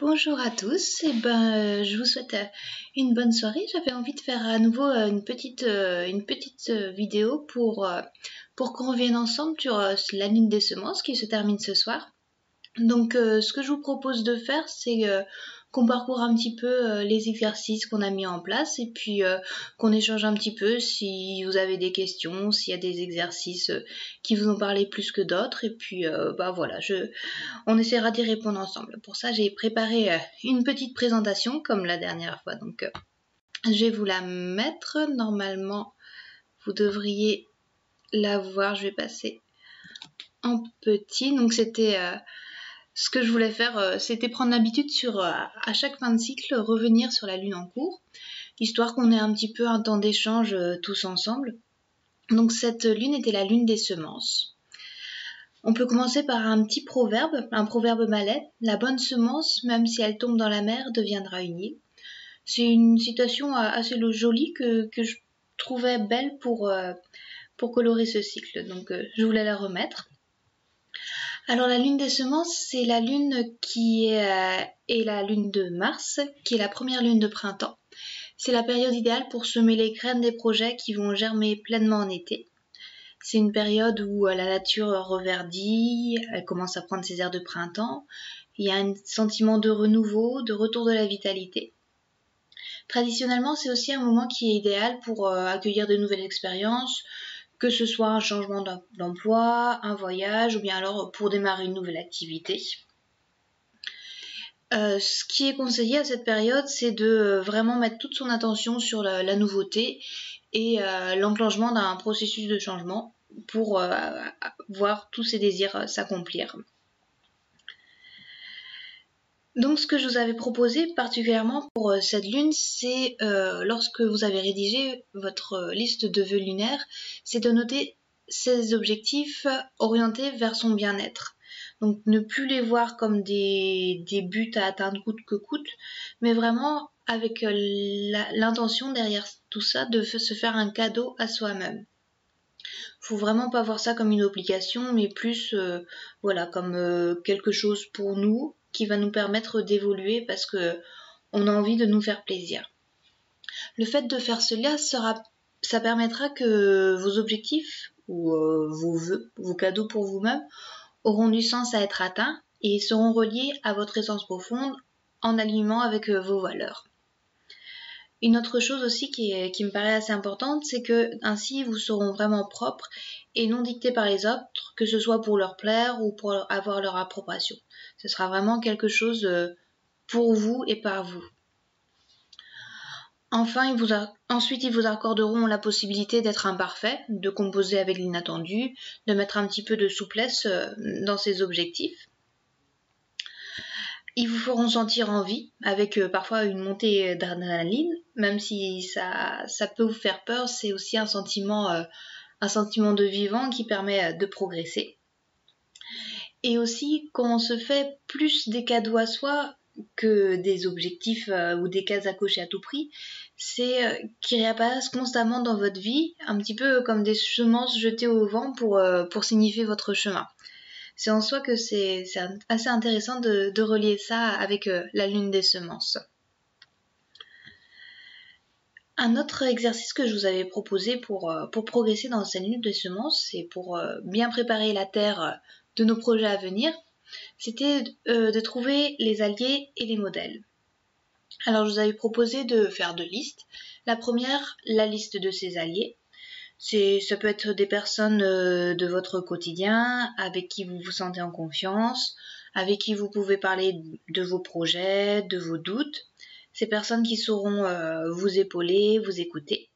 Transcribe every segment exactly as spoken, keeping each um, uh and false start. Bonjour à tous, et eh ben, euh, je vous souhaite euh, une bonne soirée. J'avais envie de faire à nouveau euh, une petite, euh, une petite euh, vidéo pour, euh, pour qu'on revienne ensemble sur euh, la lune des semences qui se termine ce soir. Donc euh, ce que je vous propose de faire, c'est euh, qu'on parcourt un petit peu euh, les exercices qu'on a mis en place et puis euh, qu'on échange un petit peu si vous avez des questions, s'il y a des exercices euh, qui vous ont parlé plus que d'autres. Et puis euh, bah voilà, je, on essaiera d'y répondre ensemble. Pour ça, j'ai préparé euh, une petite présentation comme la dernière fois. Donc euh, je vais vous la mettre. Normalement, vous devriez la voir. Je vais passer en petit. Donc c'était... Euh, Ce que je voulais faire, euh, c'était prendre l'habitude sur, euh, à chaque fin de cycle, revenir sur la lune en cours, histoire qu'on ait un petit peu un temps d'échange euh, tous ensemble. Donc cette lune était la lune des semences. On peut commencer par un petit proverbe, un proverbe malais. La bonne semence, même si elle tombe dans la mer, deviendra une île. C'est une citation assez jolie que, que je trouvais belle pour, euh, pour colorer ce cycle. Donc euh, je voulais la remettre. Alors la lune des semences, c'est la lune qui est, euh, est la lune de mars, qui est la première lune de printemps. C'est la période idéale pour semer les graines des projets qui vont germer pleinement en été. C'est une période où euh, la nature reverdit, elle commence à prendre ses airs de printemps. Il y a un sentiment de renouveau, de retour de la vitalité. Traditionnellement, c'est aussi un moment qui est idéal pour euh, accueillir de nouvelles expériences, que ce soit un changement d'emploi, un voyage ou bien alors pour démarrer une nouvelle activité. Euh, ce qui est conseillé à cette période, c'est de vraiment mettre toute son attention sur la, la nouveauté et euh, l'enclenchement d'un processus de changement pour euh, voir tous ses désirs s'accomplir. Donc ce que je vous avais proposé particulièrement pour euh, cette lune, c'est euh, lorsque vous avez rédigé votre euh, liste de vœux lunaires, c'est de noter ses objectifs orientés vers son bien-être. Donc ne plus les voir comme des, des buts à atteindre coûte que coûte, mais vraiment avec euh, l'intention derrière tout ça de se faire un cadeau à soi-même. Faut vraiment pas voir ça comme une obligation, mais plus euh, voilà, comme euh, quelque chose pour nous, qui va nous permettre d'évoluer parce que on a envie de nous faire plaisir. Le fait de faire cela, sera, ça permettra que vos objectifs ou euh, vos vœux, vos cadeaux pour vous-même auront du sens à être atteints et seront reliés à votre essence profonde en alignement avec euh, vos valeurs. Une autre chose aussi qui, est, qui me paraît assez importante, c'est que ainsi vous seront vraiment propres et non dictés par les autres, que ce soit pour leur plaire ou pour avoir leur approbation. Ce sera vraiment quelque chose pour vous et par vous. Enfin, ils vous a... ensuite, ils vous accorderont la possibilité d'être imparfait, de composer avec l'inattendu, de mettre un petit peu de souplesse dans ses objectifs. Ils vous feront sentir en vie, avec euh, parfois une montée d'adrénaline, même si ça, ça peut vous faire peur, c'est aussi un sentiment, euh, un sentiment de vivant qui permet de progresser. Et aussi, quand on se fait plus des cadeaux à soi que des objectifs euh, ou des cases à cocher à tout prix, c'est euh, qu'ils réapparaissent constamment dans votre vie, un petit peu comme des semences jetées au vent pour, euh, pour signifier votre chemin. C'est en soi que c'est assez intéressant de, de relier ça avec euh, la lune des semences. Un autre exercice que je vous avais proposé pour, euh, pour progresser dans cette lune des semences et pour euh, bien préparer la terre de nos projets à venir, c'était euh, de trouver les alliés et les modèles. Alors je vous avais proposé de faire deux listes. La première, la liste de ses alliés. Ça peut être des personnes euh, de votre quotidien, avec qui vous vous sentez en confiance, avec qui vous pouvez parler de vos projets, de vos doutes. Ces personnes qui sauront euh, vous épauler, vous écouter.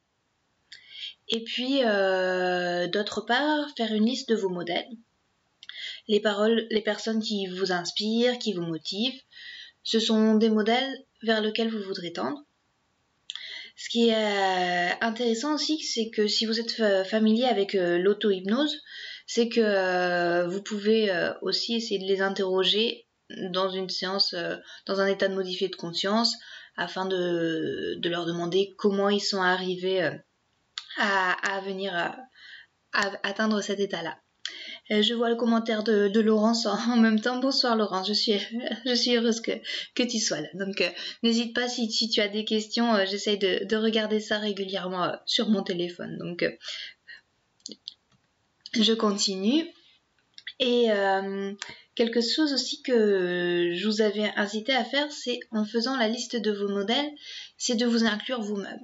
Et puis, euh, d'autre part, faire une liste de vos modèles. Les paroles, les personnes qui vous inspirent, qui vous motivent, ce sont des modèles vers lesquels vous voudrez tendre. Ce qui est intéressant aussi, c'est que si vous êtes familier avec l'auto-hypnose, c'est que vous pouvez aussi essayer de les interroger dans une séance, dans un état de modifié de conscience, afin de, de leur demander comment ils sont arrivés à, à venir à, à atteindre cet état-là. Je vois le commentaire de, de Laurence en même temps. Bonsoir Laurence, je suis, je suis heureuse que, que tu sois là. Donc euh, n'hésite pas si, si tu as des questions, euh, j'essaye de, de regarder ça régulièrement euh, sur mon téléphone. Donc euh, je continue. Et euh, quelque chose aussi que je vous avais incité à faire, c'est en faisant la liste de vos modèles, c'est de vous inclure vous-même.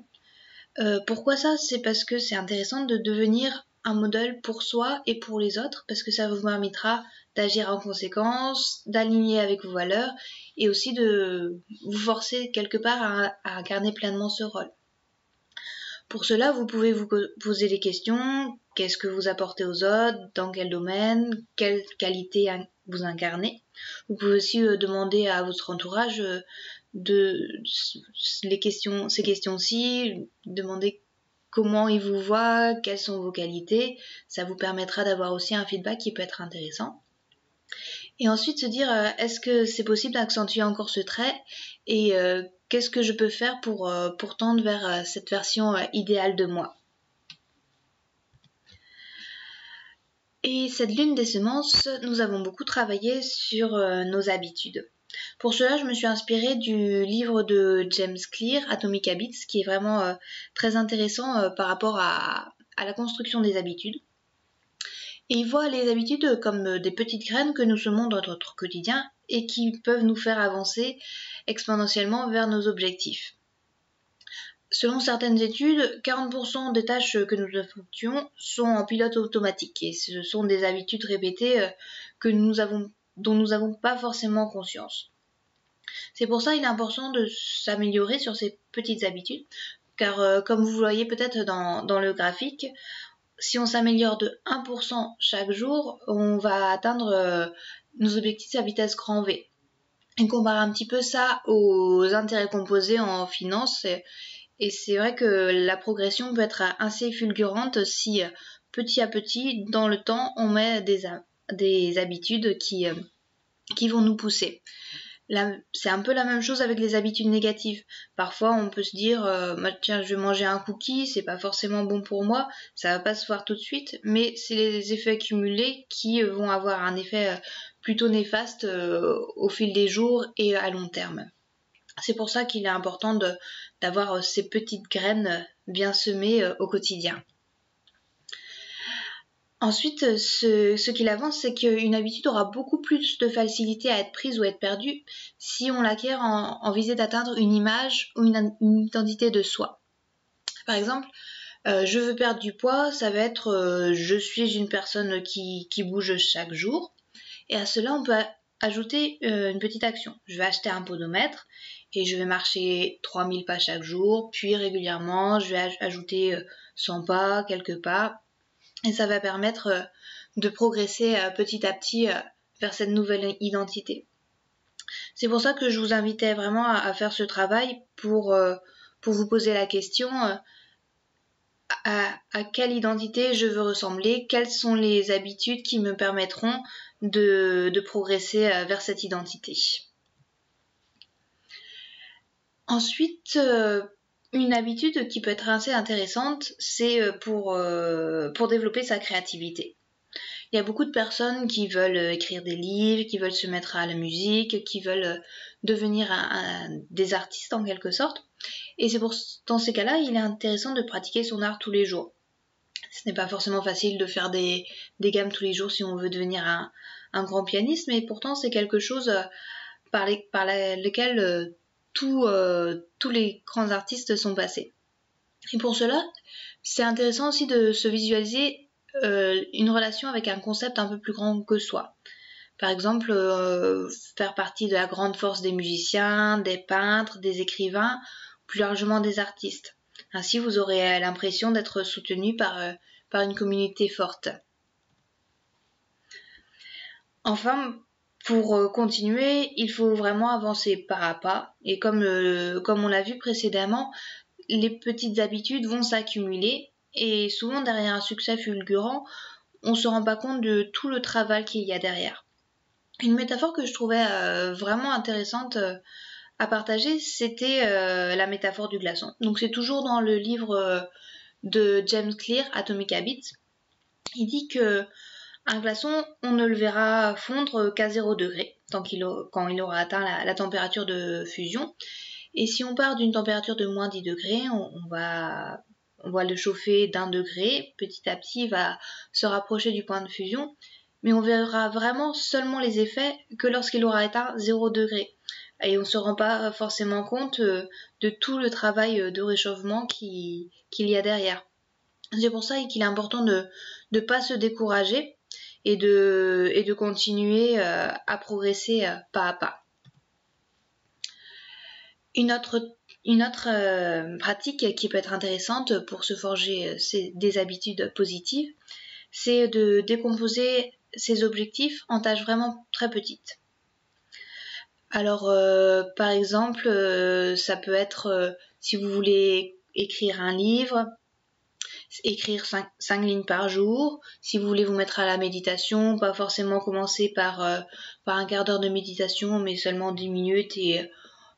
Euh, pourquoi ça? C'est parce que c'est intéressant de devenir un modèle pour soi et pour les autres, parce que ça vous permettra d'agir en conséquence, d'aligner avec vos valeurs et aussi de vous forcer quelque part à, à incarner pleinement ce rôle. Pour cela, vous pouvez vous poser des questions. Qu'est-ce que vous apportez aux autres? Dans quel domaine? Quelle qualité vous incarnez? Vous pouvez aussi euh, demander à votre entourage euh, de les questions, ces questions-ci, demander comment ils vous voient, quelles sont vos qualités. Ça vous permettra d'avoir aussi un feedback qui peut être intéressant. Et ensuite se dire, euh, est-ce que c'est possible d'accentuer encore ce trait et euh, qu'est-ce que je peux faire pour, euh, pour tendre vers euh, cette version euh, idéale de moi? Et cette lune des semences, nous avons beaucoup travaillé sur euh, nos habitudes. Pour cela, je me suis inspirée du livre de James Clear, Atomic Habits, qui est vraiment euh, très intéressant euh, par rapport à, à la construction des habitudes. Et il voit les habitudes comme des petites graines que nous semons dans notre quotidien et qui peuvent nous faire avancer exponentiellement vers nos objectifs. Selon certaines études, quarante pour cent des tâches que nous effectuons sont en pilote automatique et ce sont des habitudes répétées que nous avons, dont nous n'avons pas forcément conscience. C'est pour ça qu'il est important de s'améliorer sur ces petites habitudes, car euh, comme vous voyez peut-être dans, dans le graphique, si on s'améliore de un pour cent chaque jour, on va atteindre euh, nos objectifs à vitesse grand V. On compare un petit peu ça aux intérêts composés en finance, et, et c'est vrai que la progression peut être assez fulgurante si petit à petit, dans le temps, on met des, des habitudes qui, euh, qui vont nous pousser. C'est un peu la même chose avec les habitudes négatives. Parfois, on peut se dire euh, tiens, je vais manger un cookie, c'est pas forcément bon pour moi, ça va pas se voir tout de suite, mais c'est les effets cumulés qui vont avoir un effet plutôt néfaste euh, au fil des jours et à long terme. C'est pour ça qu'il est important d'avoir ces petites graines bien semées euh, au quotidien. Ensuite, ce, ce qu'il avance, c'est qu'une habitude aura beaucoup plus de facilité à être prise ou à être perdue si on l'acquiert en, en visée d'atteindre une image ou une, une identité de soi. Par exemple, euh, je veux perdre du poids, ça va être euh, je suis une personne qui, qui bouge chaque jour. Et à cela, on peut ajouter euh, une petite action. Je vais acheter un podomètre et je vais marcher trois mille pas chaque jour, puis régulièrement, je vais ajouter cent pas, quelques pas. Et ça va permettre de progresser petit à petit vers cette nouvelle identité. C'est pour ça que je vous invitais vraiment à faire ce travail pour, pour vous poser la question à, à quelle identité je veux ressembler, quelles sont les habitudes qui me permettront de, de progresser vers cette identité. Ensuite, une habitude qui peut être assez intéressante, c'est pour, euh, pour développer sa créativité. Il y a beaucoup de personnes qui veulent écrire des livres, qui veulent se mettre à la musique, qui veulent devenir un, un, des artistes en quelque sorte. Et c'est pour dans ces cas-là, il est intéressant de pratiquer son art tous les jours. Ce n'est pas forcément facile de faire des, des gammes tous les jours si on veut devenir un, un grand pianiste, mais pourtant c'est quelque chose euh, par, les, par la, lequel... Euh, Tout, euh, tous les grands artistes sont passés. Et pour cela, c'est intéressant aussi de se visualiser euh, une relation avec un concept un peu plus grand que soi. Par exemple, euh, faire partie de la grande force des musiciens, des peintres, des écrivains, plus largement des artistes. Ainsi, vous aurez l'impression d'être soutenu par, euh, par une communauté forte. Enfin, pour continuer, il faut vraiment avancer pas à pas et comme, euh, comme on l'a vu précédemment, les petites habitudes vont s'accumuler et souvent derrière un succès fulgurant, on ne se rend pas compte de tout le travail qu'il y a derrière. Une métaphore que je trouvais euh, vraiment intéressante euh, à partager, c'était euh, la métaphore du glaçon. Donc c'est toujours dans le livre euh, de James Clear, Atomic Habits. Il dit que Un glaçon, on ne le verra fondre qu'à zéro degré, tant qu'il a, quand il aura atteint la, la température de fusion. Et si on part d'une température de moins dix degrés, on, on, va, on va le chauffer d'un degré. Petit à petit, il va se rapprocher du point de fusion. Mais on verra vraiment seulement les effets que lorsqu'il aura atteint zéro degré. Et on ne se rend pas forcément compte de tout le travail de réchauffement qu'il y a derrière. C'est pour ça qu'il est important de ne pas se décourager et de, et de continuer à progresser pas à pas. Une autre, une autre pratique qui peut être intéressante pour se forger des habitudes positives, c'est de décomposer ses objectifs en tâches vraiment très petites. Alors, euh, par exemple, euh, ça peut être, euh, si vous voulez écrire un livre, écrire cinq lignes par jour. Si vous voulez vous mettre à la méditation, pas forcément commencer par, euh, par un quart d'heure de méditation, mais seulement dix minutes et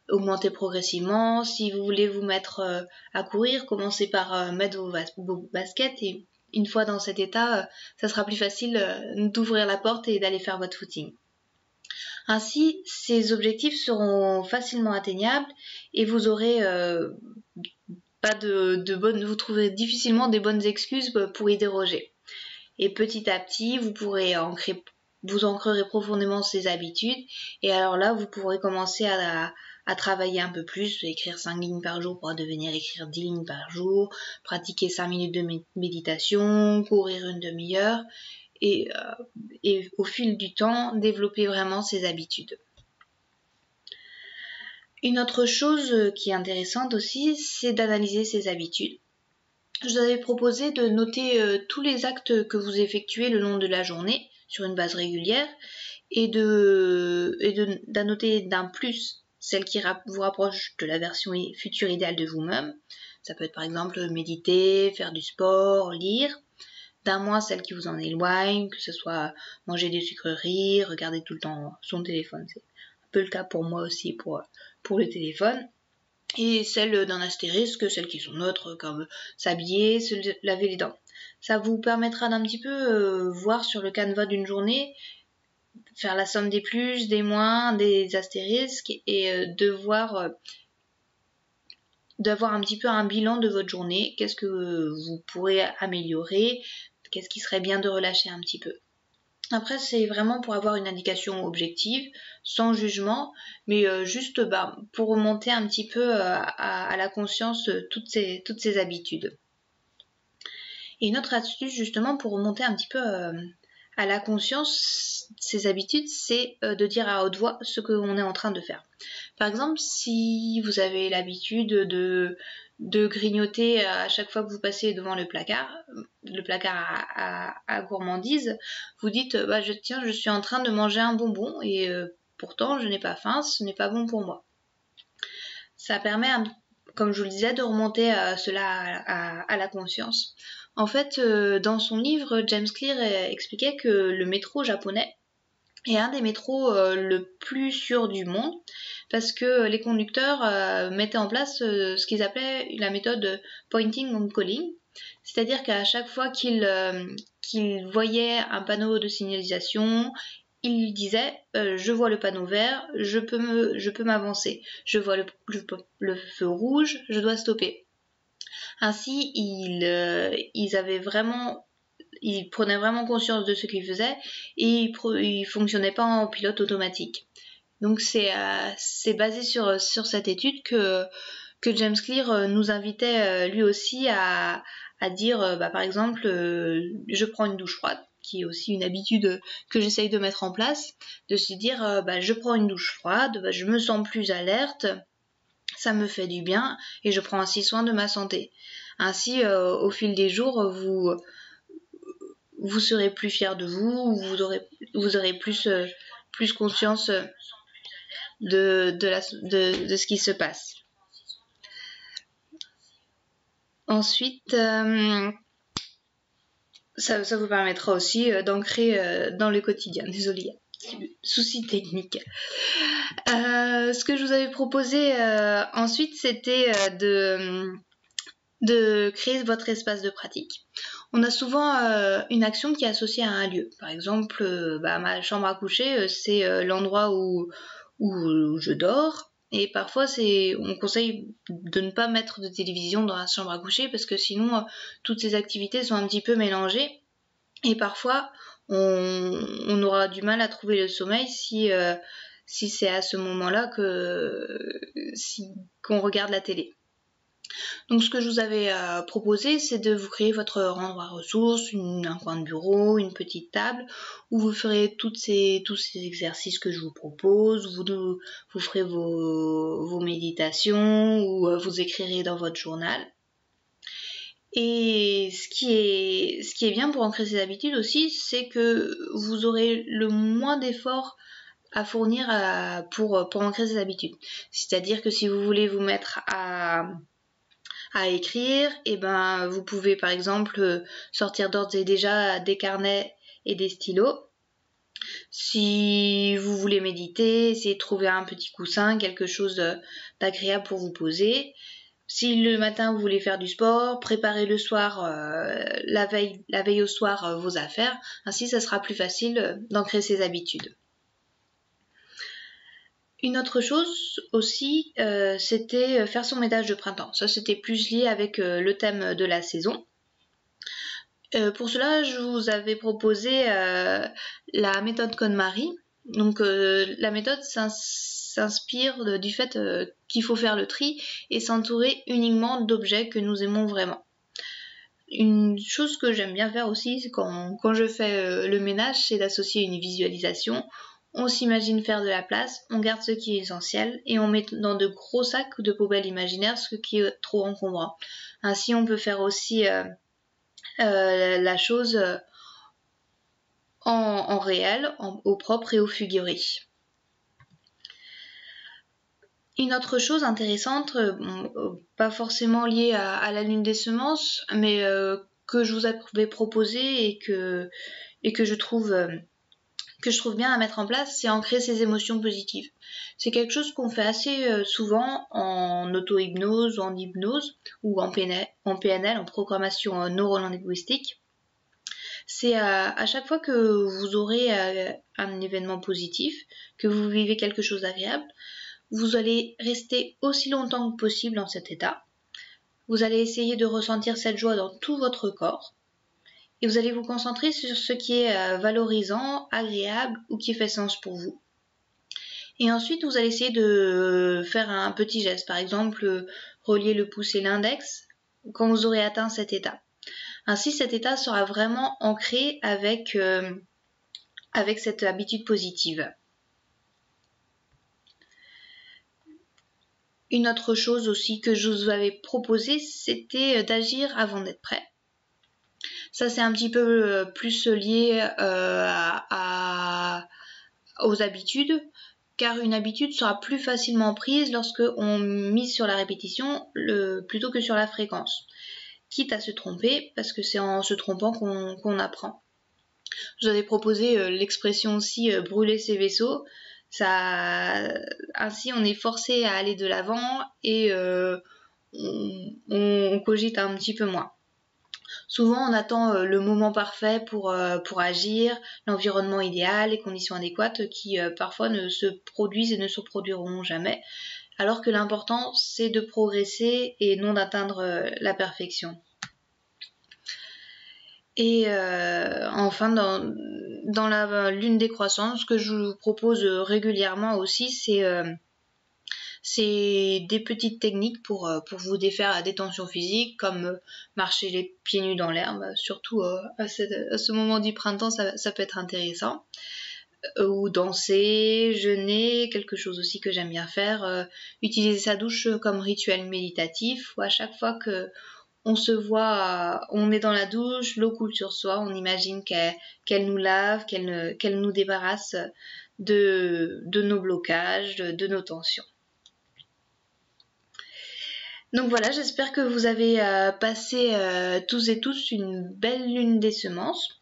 augmenter progressivement. Si vous voulez vous mettre euh, à courir, commencez par euh, mettre vos, bas- vos baskets et une fois dans cet état, euh, ça sera plus facile euh, d'ouvrir la porte et d'aller faire votre footing. Ainsi, ces objectifs seront facilement atteignables et vous aurez euh, pas de, de bonnes, vous trouverez difficilement des bonnes excuses pour y déroger. Et petit à petit, vous pourrez ancrer, vous ancrerez profondément ces habitudes et alors là, vous pourrez commencer à, à, à travailler un peu plus, écrire cinq lignes par jour pour devenir écrire dix lignes par jour, pratiquer cinq minutes de méditation, courir une demi-heure. Et, euh, et au fil du temps, développer vraiment ses habitudes. Une autre chose qui est intéressante aussi, c'est d'analyser ses habitudes. Je vous avais proposé de noter euh, tous les actes que vous effectuez le long de la journée sur une base régulière et de, et de d'annoter d'un plus celle qui rap- vous rapproche de la version future idéale de vous-même. Ça peut être par exemple méditer, faire du sport, lire. D'un moins celle qui vous en éloigne, que ce soit manger des sucreries, regarder tout le temps son téléphone. C'est un peu le cas pour moi aussi pour, pour le téléphone. Et celle d'un astérisque, celles qui sont neutres, comme s'habiller, se laver les dents. Ça vous permettra d'un petit peu euh, voir sur le canevas d'une journée, faire la somme des plus, des moins, des astérisques, et euh, de voir... Euh, d'avoir un petit peu un bilan de votre journée, qu'est-ce que vous pourrez améliorer, qu'est-ce qui serait bien de relâcher un petit peu. Après, c'est vraiment pour avoir une indication objective, sans jugement, mais juste bah, pour remonter un petit peu à, à, à la conscience toutes ces, toutes ces habitudes. Et une autre astuce justement pour remonter un petit peu à la conscience ces habitudes, c'est de dire à haute voix ce qu'on est en train de faire. Par exemple, si vous avez l'habitude de, de grignoter à chaque fois que vous passez devant le placard, le placard à, à, à gourmandise, vous dites bah, je, tiens, je suis en train de manger un bonbon et euh, pourtant je n'ai pas faim, ce n'est pas bon pour moi. Ça permet, comme je vous le disais, de remonter euh, cela à, à, à la conscience. En fait, euh, dans son livre, James Clear expliquait que le métro japonais est un des métros euh, le plus sûr du monde, parce que les conducteurs euh, mettaient en place euh, ce qu'ils appelaient la méthode Pointing on Calling, c'est-à-dire qu'à chaque fois qu'ils euh, qu'ils voyaient un panneau de signalisation, ils disaient euh, je vois le panneau vert, je peux me, je peux m'avancer, je vois le, le, le feu rouge, je dois stopper. Ainsi, ils, euh, ils avaient vraiment... Ils prenaient vraiment conscience de ce qu'ils faisaient et ils ne fonctionnaient pas en pilote automatique. Donc c'est euh, c'est basé sur, sur cette étude que, que James Clear nous invitait lui aussi à, à dire, bah, par exemple, euh, je prends une douche froide, qui est aussi une habitude que j'essaye de mettre en place, de se dire, euh, bah, je prends une douche froide, bah, je me sens plus alerte, ça me fait du bien et je prends ainsi soin de ma santé. Ainsi, euh, au fil des jours, vous... vous serez plus fier de vous, vous aurez, vous aurez plus, euh, plus conscience de, de, la, de, de ce qui se passe. Ensuite, euh, ça, ça vous permettra aussi euh, d'ancrer euh, dans le quotidien. Désolée, souci technique. Euh, ce que je vous avais proposé euh, ensuite, c'était euh, de... de créer votre espace de pratique. On a souvent euh, une action qui est associée à un lieu. Par exemple, euh, bah, ma chambre à coucher, euh, c'est euh, l'endroit où, où je dors. Et parfois, c'est, on conseille de ne pas mettre de télévision dans la chambre à coucher parce que sinon, euh, toutes ces activités sont un petit peu mélangées. Et parfois, on, on aura du mal à trouver le sommeil si, euh, si c'est à ce moment-là que, si, qu'on regarde la télé. Donc ce que je vous avais euh, proposé, c'est de vous créer votre endroit ressource, une, un coin de bureau, une petite table, où vous ferez toutes ces, tous ces exercices que je vous propose, vous, vous ferez vos, vos méditations, ou euh, vous écrirez dans votre journal. Et ce qui est, ce qui est bien pour ancrer ces habitudes aussi, c'est que vous aurez le moins d'efforts à fournir à, pour, pour ancrer ces habitudes. C'est-à-dire que si vous voulez vous mettre à... à écrire, et ben vous pouvez par exemple sortir d'ores et déjà des carnets et des stylos. Si vous voulez méditer, essayez de trouver un petit coussin, quelque chose d'agréable pour vous poser. Si le matin vous voulez faire du sport, préparez le soir, euh, la veille, la veille au soir euh, vos affaires. Ainsi, ça sera plus facile d'ancrer ses habitudes. Une autre chose aussi, euh, c'était faire son ménage de printemps. Ça, c'était plus lié avec euh, le thème de la saison. Euh, pour cela, je vous avais proposé euh, la méthode KonMari. Donc, euh, la méthode s'inspire du fait euh, qu'il faut faire le tri et s'entourer uniquement d'objets que nous aimons vraiment. Une chose que j'aime bien faire aussi quand, quand je fais euh, le ménage, c'est d'associer une visualisation. On s'imagine faire de la place, on garde ce qui est essentiel et on met dans de gros sacs de poubelles imaginaires ce qui est trop encombrant. Ainsi, on peut faire aussi euh, euh, la chose en, en réel, en, au propre et au figuré. Une autre chose intéressante, bon, pas forcément liée à, à la lune des semences, mais euh, que je vous avais proposé et que, et que je trouve... Euh, que je trouve bien à mettre en place, c'est ancrer ses émotions positives. C'est quelque chose qu'on fait assez souvent en auto-hypnose, en hypnose, ou en P N L, en, P N L, en programmation neuro-linguistique. C'est à, à chaque fois que vous aurez un événement positif, que vous vivez quelque chose d'agréable, vous allez rester aussi longtemps que possible dans cet état. Vous allez essayer de ressentir cette joie dans tout votre corps. Et vous allez vous concentrer sur ce qui est valorisant, agréable ou qui fait sens pour vous. Et ensuite, vous allez essayer de faire un petit geste. Par exemple, relier le pouce et l'index quand vous aurez atteint cet état. Ainsi, cet état sera vraiment ancré avec, euh, avec cette habitude positive. Une autre chose aussi que je vous avais proposé, c'était d'agir avant d'être prêt. Ça, c'est un petit peu plus lié euh, à, à, aux habitudes, car une habitude sera plus facilement prise lorsqu'on mise sur la répétition le, plutôt que sur la fréquence, quitte à se tromper, parce que c'est en se trompant qu'on qu'on apprend. Je vous avais proposé euh, l'expression aussi euh, « brûler ses vaisseaux ». Ça, ainsi, on est forcé à aller de l'avant et euh, on, on, on cogite un petit peu moins. Souvent, on attend le moment parfait pour, euh, pour agir, l'environnement idéal, les conditions adéquates qui euh, parfois ne se produisent et ne se produiront jamais, alors que l'important c'est de progresser et non d'atteindre euh, la perfection. Et euh, enfin, dans, dans la lune des croissances, ce que je vous propose régulièrement aussi, c'est euh, c'est des petites techniques pour, pour vous défaire à des tensions physiques, comme marcher les pieds nus dans l'herbe, surtout à ce, à ce moment du printemps, ça, ça peut être intéressant. Ou danser, jeûner, quelque chose aussi que j'aime bien faire. Utiliser sa douche comme rituel méditatif, où à chaque fois qu'on se voit, on est dans la douche, l'eau coule sur soi, on imagine qu'elle qu'elle nous lave, qu'elle qu'elle nous débarrasse de, de nos blocages, de, de nos tensions. Donc voilà, j'espère que vous avez euh, passé euh, tous et tous une belle lune des semences.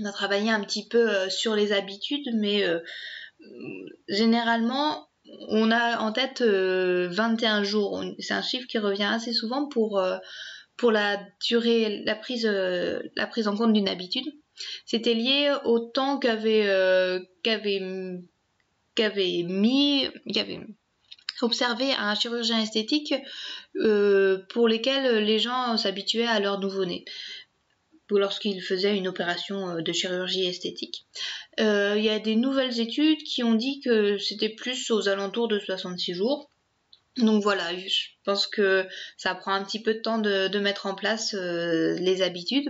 On a travaillé un petit peu euh, sur les habitudes, mais euh, généralement, on a en tête euh, vingt et un jours. C'est un chiffre qui revient assez souvent pour, euh, pour la durée, la prise, euh, la prise en compte d'une habitude. C'était lié au temps qu'avait euh, qu'avait qu'avait mis, qu'avait observé un chirurgien esthétique euh, pour lesquels les gens s'habituaient à leur nouveau-né, lorsqu'il faisait une opération de chirurgie esthétique. Euh, il y a des nouvelles études qui ont dit que c'était plus aux alentours de soixante-six jours. Donc voilà, je pense que ça prend un petit peu de temps de, de mettre en place euh, les habitudes.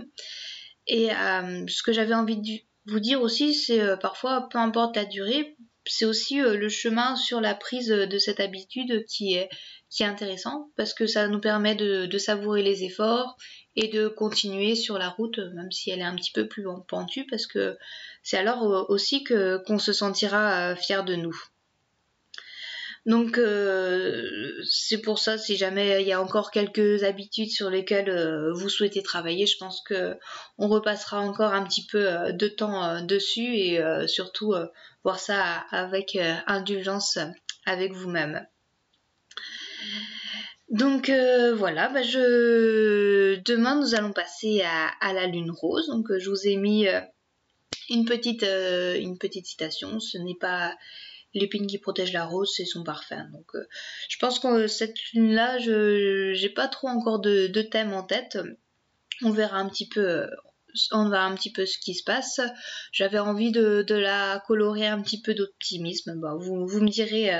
Et euh, ce que j'avais envie de vous dire aussi, c'est euh, parfois, peu importe la durée, c'est aussi euh, le chemin sur la prise de cette habitude qui est, qui est intéressant, parce que ça nous permet de, de savourer les efforts et de continuer sur la route, même si elle est un petit peu plus pentue, parce que c'est alors aussi que qu'on se sentira fier de nous. Donc euh, c'est pour ça, si jamais il y a encore quelques habitudes sur lesquelles euh, vous souhaitez travailler, je pense que on repassera encore un petit peu euh, de temps euh, dessus, et euh, surtout euh, voir ça avec euh, indulgence avec vous-même. Donc euh, voilà, bah je... demain nous allons passer à, à la lune rose. Donc euh, je vous ai mis euh, une, petite, euh, une petite citation. Ce n'est pas l'épine qui protège la rose, c'est son parfum. Donc euh, je pense que euh, cette lune-là, je n'ai pas trop encore de, de thème en tête. On verra un petit peu... Euh, on va un petit peu ce qui se passe. J'avais envie de, de la colorer un petit peu d'optimisme. Bon, vous, vous me direz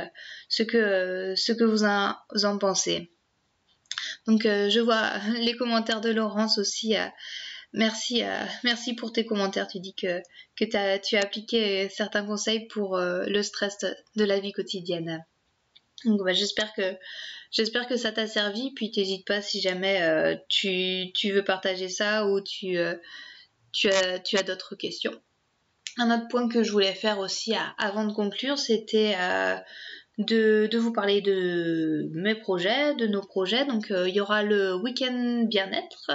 ce que, ce que vous en, vous en pensez. Donc je vois les commentaires de Laurence aussi. Merci, merci pour tes commentaires. Tu dis que, que t'as, tu as appliqué certains conseils pour le stress de la vie quotidienne. Donc bah, j'espère que j'espère que ça t'a servi, puis t'hésites pas si jamais euh, tu, tu veux partager ça, ou tu, euh, tu as, tu as d'autres questions. Un autre point que je voulais faire aussi à, avant de conclure, c'était euh, de, de vous parler de mes projets, de nos projets. Donc euh, il y aura le week-end bien-être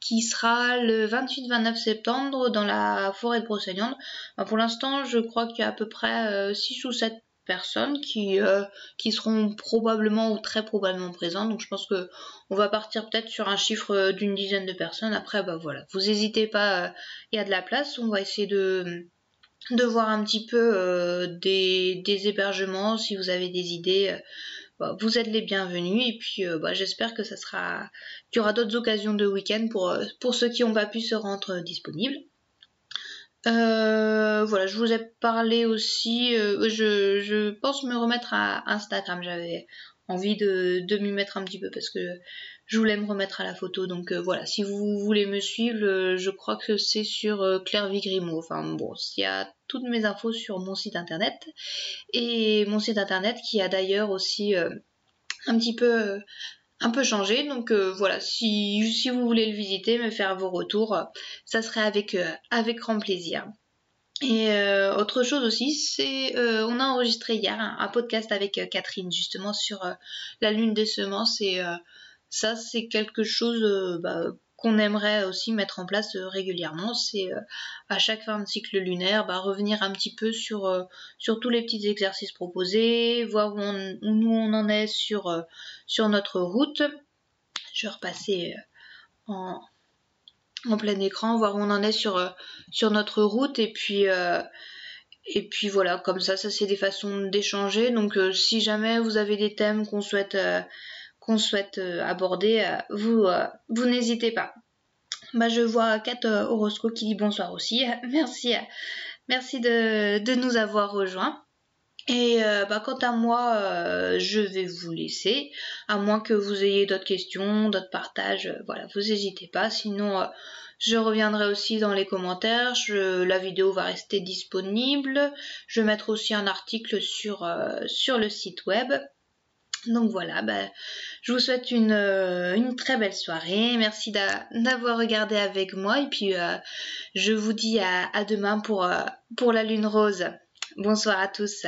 qui sera le vingt-huit vingt-neuf septembre dans la forêt de Brocéliande. Enfin, pour l'instant, je crois qu'il y a à peu près euh, six ou sept personnes qui, euh, qui seront probablement ou très probablement présentes. Donc je pense que on va partir peut-être sur un chiffre d'une dizaine de personnes. Après, bah voilà, vous n'hésitez pas, il y a de la place. On va essayer de, de voir un petit peu euh, des, des hébergements. Si vous avez des idées, euh, bah, vous êtes les bienvenus. Et puis euh, bah, j'espère que ça sera, qu'il y aura d'autres occasions de week-end pour, pour ceux qui n'ont pas pu se rendre disponibles. Euh, voilà, je vous ai parlé aussi, euh, je, je pense me remettre à Instagram. J'avais envie de, de m'y mettre un petit peu parce que je voulais me remettre à la photo. Donc euh, voilà, si vous voulez me suivre, euh, je crois que c'est sur euh, Klerviyoga. Enfin bon, il y a toutes mes infos sur mon site internet. Et mon site internet qui a d'ailleurs aussi euh, un petit peu... Euh, un peu changé, donc euh, voilà, si, si vous voulez le visiter, me faire vos retours, ça serait avec, euh, avec grand plaisir. Et euh, autre chose aussi, c'est, euh, on a enregistré hier un, un podcast avec euh, Catherine, justement, sur euh, la lune des semences, et euh, ça, c'est quelque chose euh, bah, qu'on aimerait aussi mettre en place euh, régulièrement. C'est euh, à chaque fin de cycle lunaire, bah, revenir un petit peu sur, euh, sur tous les petits exercices proposés, voir où on, où on en est sur, euh, sur notre route. Je vais repasser en, en plein écran, voir où on en est sur, sur notre route, et puis... Euh, Et puis voilà, comme ça, ça c'est des façons d'échanger. Donc euh, si jamais vous avez des thèmes qu'on souhaite, euh, qu'on souhaite euh, aborder, euh, vous, euh, vous n'hésitez pas. Bah, je vois Kat euh, Orozco qui dit bonsoir aussi. Merci, euh, merci de, de nous avoir rejoints. Et euh, bah, quant à moi, euh, je vais vous laisser. À moins que vous ayez d'autres questions, d'autres partages, euh, voilà, vous n'hésitez pas. Sinon... Euh, Je reviendrai aussi dans les commentaires, je, la vidéo va rester disponible. Je vais mettre aussi un article sur, euh, sur le site web. Donc voilà, bah, je vous souhaite une, euh, une très belle soirée. Merci d'avoir regardé avec moi. Et puis euh, je vous dis à, à demain pour, euh, pour la lune rose. Bonsoir à tous.